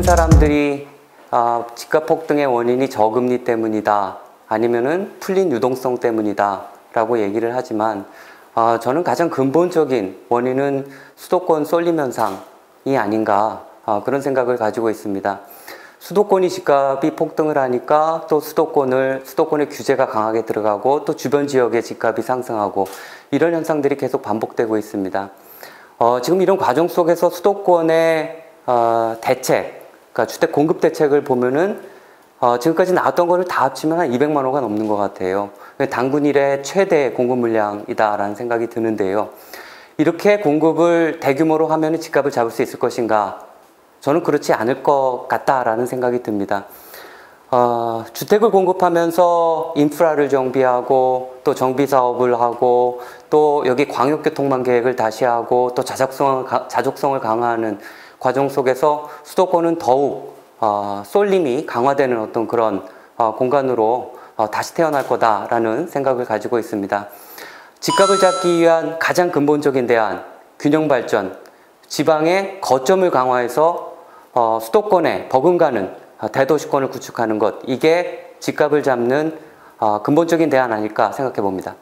많은 사람들이 집값 폭등의 원인이 저금리 때문이다, 아니면은 풀린 유동성 때문이다 라고 얘기를 하지만, 저는 가장 근본적인 원인은 수도권 쏠림 현상이 아닌가, 그런 생각을 가지고 있습니다. 수도권이 집값이 폭등을 하니까 또 수도권의 규제가 강하게 들어가고, 또 주변 지역의 집값이 상승하고, 이런 현상들이 계속 반복되고 있습니다. 지금 이런 과정 속에서 수도권의 대책, 그러니까 주택 공급 대책을 보면은 지금까지 나왔던 거를 다 합치면 한 200만 호가 넘는 것 같아요. 단군 이래 최대 공급 물량이다라는 생각이 드는데요. 이렇게 공급을 대규모로 하면 집값을 잡을 수 있을 것인가? 저는 그렇지 않을 것 같다라는 생각이 듭니다. 주택을 공급하면서 인프라를 정비하고, 또 정비사업을 하고, 또 여기 광역교통망 계획을 다시 하고, 또 자족성을 강화하는 과정 속에서 수도권은 더욱 쏠림이 강화되는 어떤 그런 공간으로 다시 태어날 거다라는 생각을 가지고 있습니다. 집값을 잡기 위한 가장 근본적인 대안, 균형발전, 지방의 거점을 강화해서 수도권에 버금가는 대도시권을 구축하는 것, 이게 집값을 잡는 근본적인 대안 아닐까 생각해 봅니다.